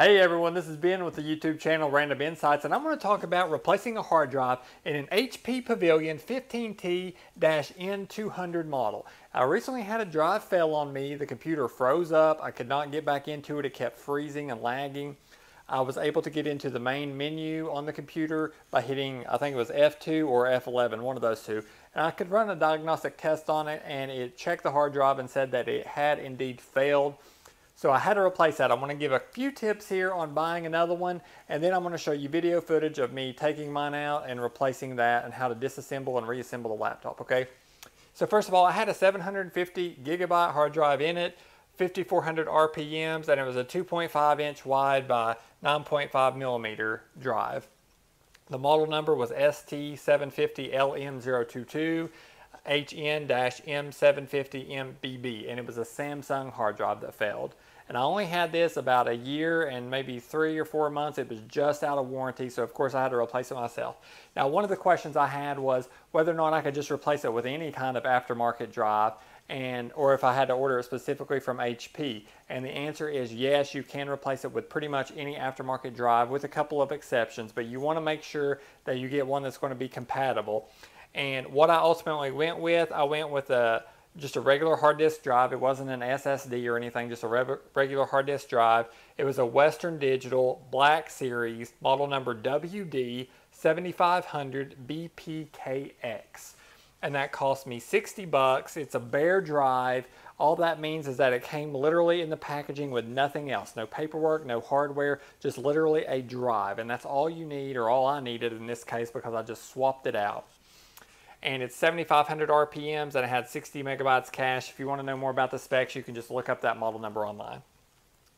Hey everyone, this is Ben with the YouTube channel Random Insights, and I'm going to talk about replacing a hard drive in an HP Pavilion 15T-N200 model. I recently had a drive fail on me. The computer froze up. I could not get back into it. It kept freezing and lagging. I was able to get into the main menu on the computer by hitting, I think it was F2 or F11, one of those two. And I could run a diagnostic test on it, and it checked the hard drive and said that it had indeed failed. So I had to replace that. I'm going to give a few tips here on buying another one, and then I'm going to show you video footage of me taking mine out and replacing that and how to disassemble and reassemble the laptop, okay? So first of all, I had a 750 gigabyte hard drive in it, 5400 RPMs, and it was a 2.5 inch wide by 9.5 millimeter drive. The model number was ST750LM022HN-M750MBB, and it was a Samsung hard drive that failed. And I only had this about a year and maybe 3 or 4 months. It was just out of warranty, so of course I had to replace it myself. Now, one of the questions I had was whether or not I could just replace it with any kind of aftermarket drive, or if I had to order it specifically from HP. And the answer is yes, you can replace it with pretty much any aftermarket drive, with a couple of exceptions, but you want to make sure that you get one that's going to be compatible. And what I ultimately went with, I went with just a regular hard disk drive. It wasn't an SSD or anything, just a regular hard disk drive. It was a Western Digital Black Series, model number WD7500BPKX. And that cost me 60 bucks. It's a bare drive. All that means is that it came literally in the packaging with nothing else. No paperwork, no hardware, just literally a drive. And that's all you need, or all I needed in this case, because I just swapped it out. And it's 7,500 RPMs, and it had 60 megabytes cache. If you want to know more about the specs, you can just look up that model number online.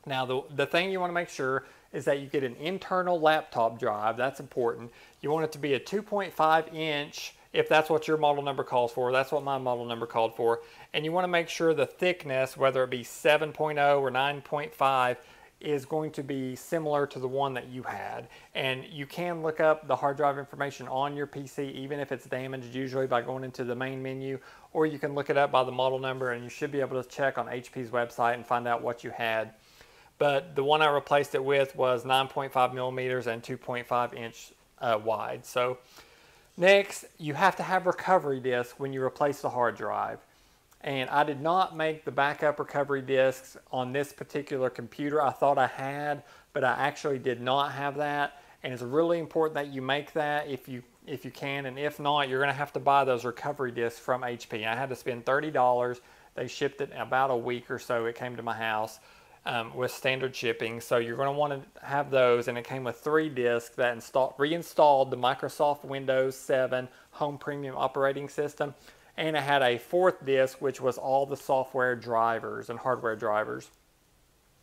Now, the thing you want to make sure is that you get an internal laptop drive. That's important. You want it to be a 2.5 inch, if that's what your model number calls for. That's what my model number called for. And you want to make sure the thickness, whether it be 7.0 or 9.5, is going to be similar to the one that you had. And you can look up the hard drive information on your PC, even if it's damaged, usually by going into the main menu, or you can look it up by the model number, and you should be able to check on HP's website and find out what you had. But the one I replaced it with was 9.5 millimeters and 2.5 inch wide. So next, you have to have recovery disks when you replace the hard drive. And I did not make the backup recovery disks on this particular computer. I thought I had, but I actually did not have that. And it's really important that you make that if you can. And if not, you're going to have to buy those recovery disks from HP. I had to spend $30. They shipped it in about a week or so. It came to my house with standard shipping. So you're going to want to have those. And it came with 3 disks that reinstalled the Microsoft Windows 7 Home Premium operating system. And it had a 4th disk, which was all the software drivers and hardware drivers.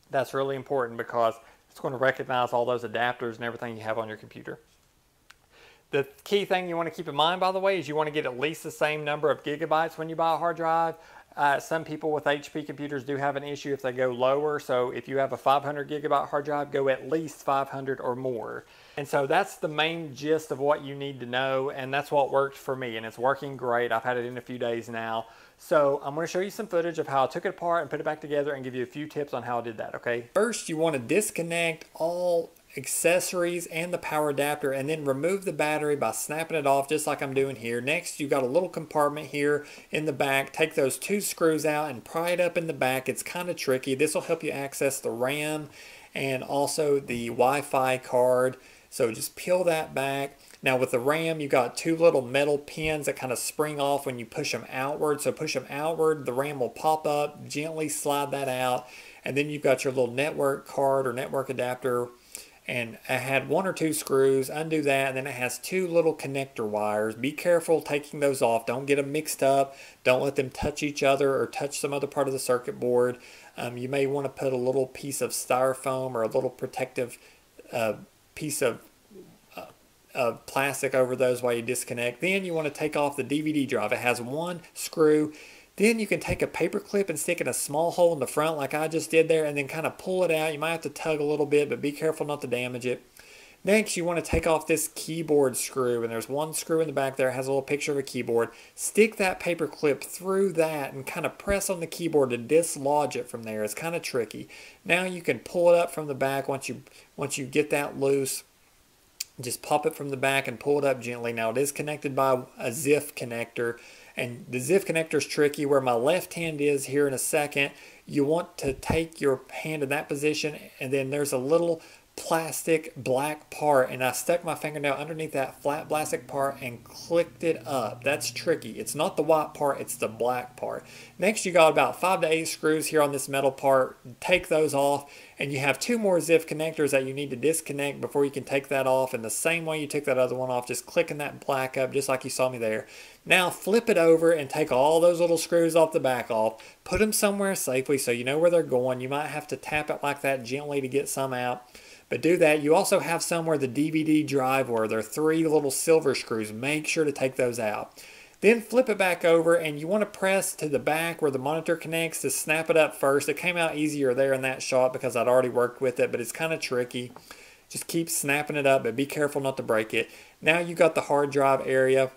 That's really important because it's going to recognize all those adapters and everything you have on your computer. The key thing you want to keep in mind, by the way, is you want to get at least the same number of gigabytes when you buy a hard drive. Some people with HP computers do have an issue if they go lower. So if you have a 500 gigabyte hard drive, go at least 500 or more. And so that's the main gist of what you need to know. And that's what worked for me. And it's working great. I've had it in a few days now. So I'm going to show you some footage of how I took it apart and put it back together and give you a few tips on how I did that, okay? First, you want to disconnect all accessories and the power adapter, and then remove the battery by snapping it off, just like I'm doing here. Next, you've got a little compartment here in the back. Take those 2 screws out and pry it up in the back. It's kind of tricky. This will help you access the RAM and also the Wi-Fi card. So just peel that back. Now with the RAM, you've got 2 little metal pins that kind of spring off when you push them outward. So push them outward, the RAM will pop up. Gently slide that out. And then you've got your little network card or network adapter. And I had 1 or 2 screws, undo that, and then it has 2 little connector wires. Be careful taking those off. Don't get them mixed up. Don't let them touch each other or touch some other part of the circuit board. You may want to put a little piece of styrofoam or a little protective piece of plastic over those while you disconnect. Then you want to take off the DVD drive. It has 1 screw. Then you can take a paper clip and stick in a small hole in the front like I just did there, and then kind of pull it out. You might have to tug a little bit, but be careful not to damage it. Next, you want to take off this keyboard screw, and there's one screw in the back there, it has a little picture of a keyboard. Stick that paper clip through that and kind of press on the keyboard to dislodge it from there. It's kind of tricky. Now you can pull it up from the back once you get that loose. Just pop it from the back and pull it up gently. Now it is connected by a ZIF connector, and the ZIF connector is tricky. Where my left hand is here in a second, you want to take your hand in that position, and then there's a little plastic black part, and I stuck my fingernail underneath that flat plastic part and clicked it up. That's tricky. It's not the white part, it's the black part. Next, you got about 5 to 8 screws here on this metal part. Take those off, and you have 2 more ZIF connectors that you need to disconnect before you can take that off. And the same way you took that other one off, just clicking that black up just like you saw me there. Now flip it over and take all those little screws off the back off. Put them somewhere safely so you know where they're going. You might have to tap it like that gently to get some out. But do that. You also have somewhere the DVD drive where there are 3 little silver screws. Make sure to take those out. Then flip it back over, and you want to press to the back where the monitor connects to snap it up first. It came out easier there in that shot because I'd already worked with it, but it's kind of tricky. Just keep snapping it up, but be careful not to break it. Now you got the hard drive area.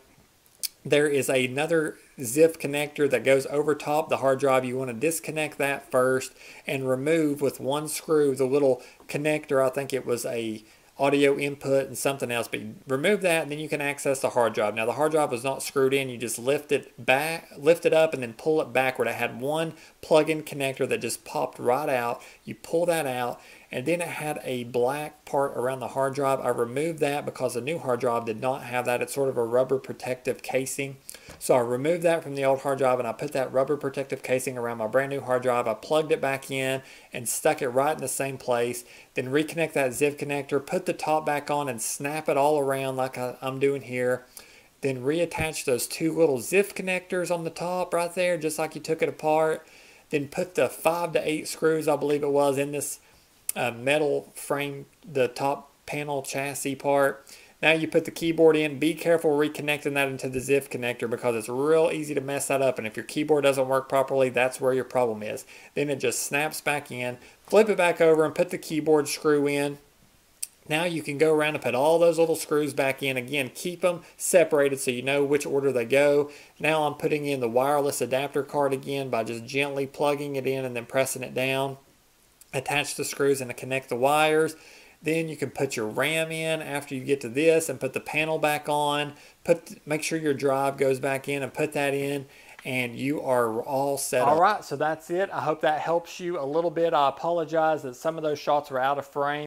There is another ZIF connector that goes over top the hard drive. You want to disconnect that first and remove with one screw the little connector. I think it was a audio input and something else, but remove that, and then you can access the hard drive. Now the hard drive was not screwed in. You just lift it back, lift it up, and then pull it backward. I had one plug-in connector that just popped right out. You pull that out, and then it had a black part around the hard drive. I removed that because the new hard drive did not have that. It's sort of a rubber protective casing. So I removed that from the old hard drive, and I put that rubber protective casing around my brand new hard drive. I plugged it back in and stuck it right in the same place. Then reconnect that ZIF connector, put the top back on, and snap it all around like I'm doing here. Then reattach those 2 little ZIF connectors on the top right there, just like you took it apart. Then put the 5 to 8 screws, I believe it was, in this metal frame, the top panel chassis part. Now you put the keyboard in. Be careful reconnecting that into the ZIF connector because it's real easy to mess that up, and if your keyboard doesn't work properly, that's where your problem is. Then it just snaps back in. Flip it back over and put the keyboard screw in. Now you can go around and put all those little screws back in. Again, keep them separated so you know which order they go. Now I'm putting in the wireless adapter card again by just gently plugging it in and then pressing it down. Attach the screws and connect the wires. Then you can put your RAM in after you get to this and put the panel back on. Make sure your drive goes back in and put that in, and you are all set up. All right, so that's it. I hope that helps you a little bit. I apologize that some of those shots were out of frame.